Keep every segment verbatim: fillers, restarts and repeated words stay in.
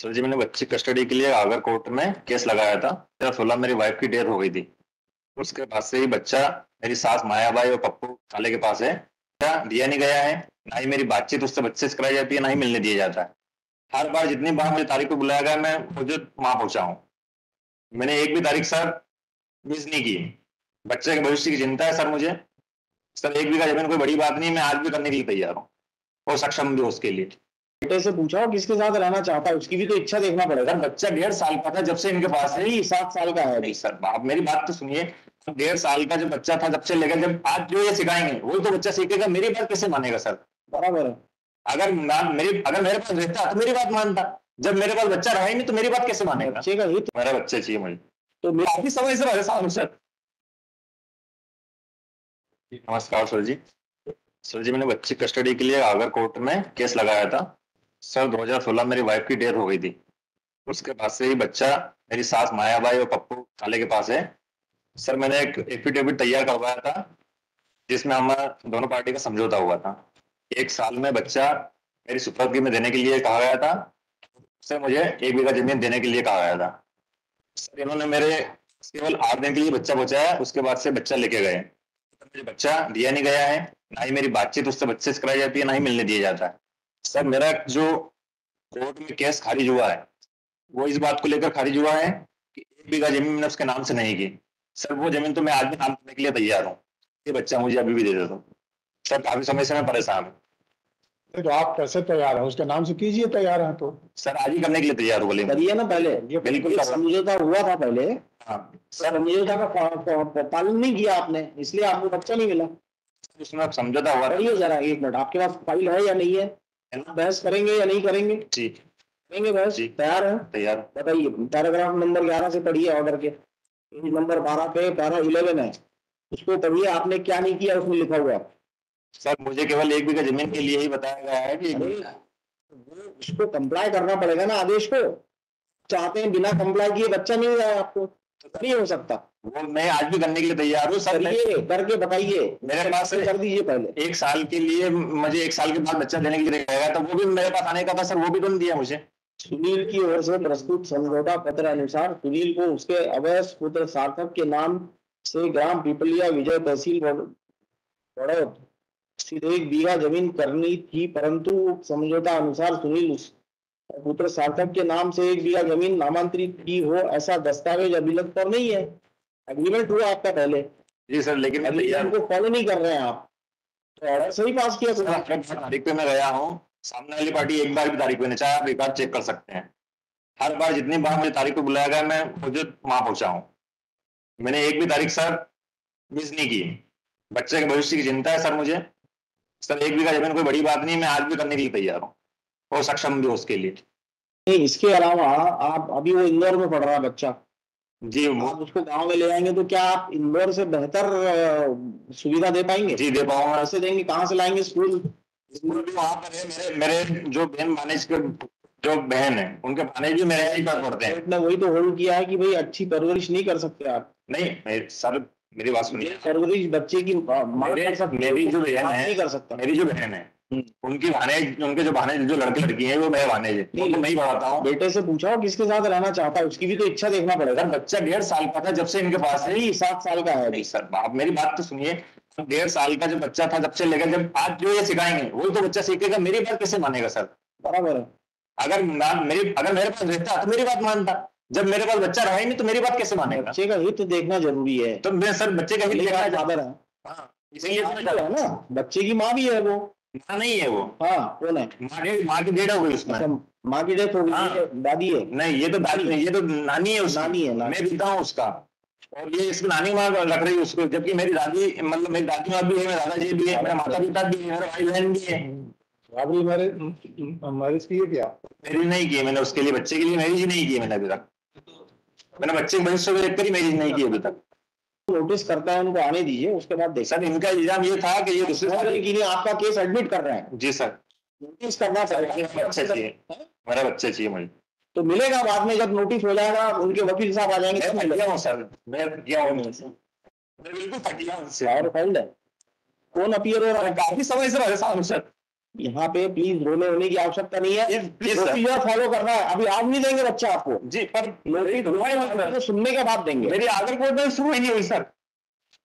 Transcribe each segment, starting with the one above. Sir जी मैंने बच्ची custody के लिए आगर कोर्ट में केस लगाया था। दो हज़ार सोलह मेरी वाइफ की डेथ हो गई थी। उसके बाद से ही बच्चा मेरी सास मायाबाई और पप्पू साले के पास है। दिया नहीं गया है, ना ही मेरी बातचीत उससे बच्चे से कराई जाती है, ना ही मिलने दिया जाता है। हर बार जितनी बार मुझे तारीख को बुलाया गया मैं मुझे वहाँ पहुँचा हूँ। मैंने एक भी तारीख सर मिस नहीं की। बच्चे के भविष्य की चिंता है सर मुझे। सर एक बीघा जमीन कोई बड़ी बात नहीं, मैं आज भी करने के लिए तैयार हूँ और सक्षम भी उसके लिए। बेटे से पूछा किसके साथ रहना चाहता है, उसकी भी तो इच्छा देखना पड़ेगा। बच्चा डेढ़ साल का था जब से इनके पास है, सात साल का है। नहीं सर आप मेरी बात तो सुनिए, डेढ़ साल का जब बच्चा था जब से लेकर जब आज जो ये सिखाएंगे वही तो बच्चा सीखेगा। मेरी बात कैसे मानेगा सर? बराबर है। अगर मेरी अगर मेरे पास रहता तो मेरी बात मानता, जब मेरे पास बच्चा रहा ही नहीं तो मेरी बात कैसे मानेगा? मेरा बच्चा चाहिए मुझे तो काफी समय से परेशान हूँ सर। नमस्कार सर जी। सर जी मैंने बच्ची कस्टडी के लिए आगर कोर्ट में केस लगाया था। सर दो हज़ार सोलह मेरी वाइफ की डेथ हो गई थी। उसके बाद से ही बच्चा मेरी सास मायाबाई और पप्पू काले के पास है। सर मैंने एक एफिडेविट तैयार करवाया था जिसमें हमारा दोनों पार्टी का समझौता हुआ था। एक साल में बच्चा मेरी सुपुर्दगी में देने के लिए कहा गया था। सर मुझे एक बीघा जमीन देने के लिए कहा गया था। सर इन्होंने मेरे केवल आठ दिन के लिए बच्चा पहुँचाया, उसके बाद से बच्चा लेके गए। मुझे बच्चा दिया नहीं गया है, ना ही मेरी बातचीत उससे बच्चे से कराई जाती है, ना ही मिलने दिया जाता है। सर मेरा जो कोर्ट में केस खारिज हुआ है वो इस बात को लेकर खारिज हुआ है कि एक बीघा जमीन मैंने उसके नाम से नहीं की। सर वो जमीन तो मैं आज भी नाम करने के लिए तैयार हूँ। ये बच्चा मुझे अभी भी दे देता हूँ सर, काफी समय से मैं परेशान हूँ। तो आप कैसे तैयार हैं? उसके नाम से कीजिए, तैयार हैं तो सर आज ही करने के लिए तैयार हो। बोले करिए ना, पहले ये बिल्कुल समझौता हुआ था पहले। हाँ सर समझौता का पालन नहीं किया आपने, इसलिए आपको बच्चा नहीं मिला। उसमें समझौता हुआ रही है। जरा एक मिनट, आपके पास फाइल है या नहीं है? बहस करेंगे या नहीं करेंगे? जी करेंगे बहस। तैयार है? तैयार। बताइए पैराग्राफ नंबर ग्यारह से पढ़िए ऑर्डर के, पेज नंबर बारह पे पैरा इलेवन है, उसको पढ़िए। आपने क्या नहीं किया उसमें लिखा हुआ है। सर मुझे केवल एक बीघा जमीन के लिए ही बताया गया है कि उसको कम्प्लाई करना पड़ेगा ना आदेश को। चाहते हैं बिना कम्प्लाई किए बच्चा मिल जाए आपको, नहीं हो सकता। वो मैं आज भी करने के लिए तैयार हूँ सर। करके बताइए, मेरे पास कर दीजिए। पहले एक साल के लिए मुझे एक साल के बाद बच्चा देने के लिए रहेगा, तो वो भी मेरे पास आने का था सर, वो भी कौन दिया मुझे? सुनील की ओर से प्रस्तुत समझौता पत्र अनुसार सुनील को उसके अवयस्क पुत्र सार्थक के नाम से ग्राम पिपलिया विजय तहसील बड़ौद सीधे एक बीघा जमीन करनी थी, परंतु समझौता अनुसार सुनील पुत्र सार्थक के नाम से एक बीघा जमीन नामांतरित की हो ऐसा दस्तावेज अभिलेख पर नहीं है। एग्रीमेंट हुआ आपका पहले। जी सर, लेकिन इनको फॉलो नहीं कर रहे हैं आप। तो ऑर्डर सही पास किया सर, तारीख पे मैं गया हूँ। सामने वाली पार्टी एक बार भी तारीख पे नहीं, चाहे आप एक बार चेक कर सकते हैं। हर बार जितनी बार मुझे तारीख पे बुलाया गया मैं मुझे वहां पहुंचा हूँ। मैंने एक भी तारीख सर मिस नहीं की। बच्चे के भविष्य की चिंता है सर मुझे। सर एक बीघा जमीन कोई बड़ी बात नहीं, मैं आज भी करने के लिए तैयार हूँ और सक्षम भी उसके लिए। नहीं, इसके अलावा आप अभी वो इंदौर में पढ़ रहा है बच्चा जी, आप उसको गांव में ले आएंगे तो क्या आप इंदौर से बेहतर सुविधा दे पाएंगे? जी दे पाऊंगा। ऐसे देंगे कहाँ से लाएंगे? स्कूल स्कूल भी वहाँ पर है। मेरे मेरे जो बहन भानेज के जो बहन है उनके भानेज भी मेरे यहीं पर पढ़ते हैं। वही तो होल्ड किया है कि भाई अच्छी परवरिश नहीं कर सकते आप। नहीं सर मेरी बात सुनिए, परवरिश बच्चे की मेरी जो बहन है नहीं कर सकता। मेरी जो बहन है उनकी भानेज उनके जो भानेज जो लड़के लड़की हैं वो मैं भानेज नहीं नहीं पढ़ाता हूँ। बेटे से पूछा किसके साथ रहना चाहता है, उसकी भी तो इच्छा देखना पड़ेगा। बच्चा डेढ़ साल का था जब से इनके पास है, सात साल का है। नहीं सर आप मेरी बात तो सुनिए, डेढ़ साल का जब बच्चा था जब से लेकर जब आज जो ये सिखाएंगे वही तो बच्चा सीखेगा। मेरी बात कैसे मानेगा सर? बराबर है। अगर मेरी अगर मेरे पास रहता तो मेरी बात मानता, जब मेरे पास बच्चा रहा ही नहीं तो मेरी बात कैसे मानेगा? बच्चे का हित देखना जरूरी है। तो मैं सर बच्चे का हित देखना ज्यादा रहा, इसीलिए ना। बच्चे की माँ भी है वो, माँ नहीं है वो। हाँ वो नहीं, माँ माँ की डेट हो गई उसमें। माँ की डेट हो गई। हाँ, दादी है। नहीं ये तो दादी नहीं, ये तो नानी है। उस नानी है, मैं पिता हूँ उसका और ये इसकी नानी माँ लग रही है उसको, जबकि मेरी दादी मतलब मेरी दादी माँ भी है, मेरे दादाजी भी है, मेरे माता पिता भी है, मेरे भाई बहन भी है। आपने मैरिज की है क्या? मेरी नहीं की मैंने, उसके लिए बच्चे के लिए मैरिज नहीं की मैंने अभी तक। मैंने बच्चे भविष्य को देखकर ही मैरिज नहीं की अभी तक। नोटिस करता है उनको आने दीजिए, उसके बाद देख। सर इनका इल्जाम ये था कि ये दूसरे आपका केस एडमिट कर रहे हैं। जी सर नोटिस करना चाहिए, बच्चे चाहिए, मेरा बच्चे चाहिए मुझे तो मिलेगा बाद में। जब नोटिस हो जाएगा उनके वकील साहब आ जाएंगे। मैं गया हूं सर, मैं गया हूं बिल्कुल। और फाइल है कौन अपीयर हो रहा है? काफी समय से परेशान हूं सर। यहाँ पे प्लीज रोने होने की आवश्यकता नहीं है। प्रोसीजर फॉलो करना है। अभी आप नहीं देंगे बच्चा आपको जी, पर नोटिस सुनने के बाद देंगे। मेरी आदर कोर्ट में शुरू ही नहीं हुई सर।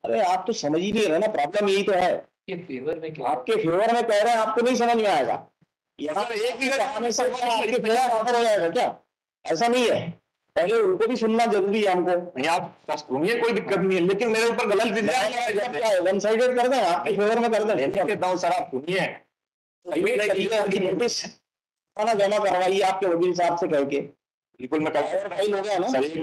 अरे आप तो समझ ही नहीं रहे ना, प्रॉब्लम यही तो है। फेवर में आपके फेवर में कह रहे हैं, आपको नहीं समझ में आएगा। यहाँ एक हो जाएगा क्या? ऐसा नहीं है, पहले उनको भी सुनना जरूरी है। हमको नहीं आप सुनिए, कोई दिक्कत नहीं है, लेकिन मेरे ऊपर गलत वन साइडेड कर दें, आपके फेवर में कर दें। सर आप सुनिए, नोटिस जमा करवाइए आपके वकील साहब से कह के। बिल्कुल मैं हो गया ना एक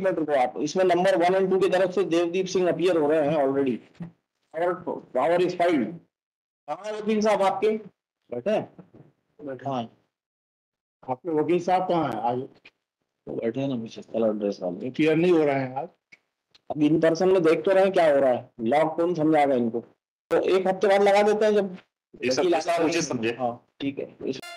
मिनट रुको आप। इसमें नंबर वन एंड टू की तरफ से देवदीप सिंह अपियर हो रहे हैं ऑलरेडी, और पावर इज फाइल्ड। कहाँ वकील साहब आपके बैठे? हाँ आपके वकील साहब कहाँ हैं? आज तो बैठे हैं ना मुझे एड्रेस वाले। क्लियर नहीं हो रहा है आज, अब इन पर्सन में देख तो रहे हैं क्या हो रहा है। लॉक कौन समझाएगा इनको? तो एक हफ्ते बाद लगा देते हैं जब मुझे समझे। हाँ ठीक है।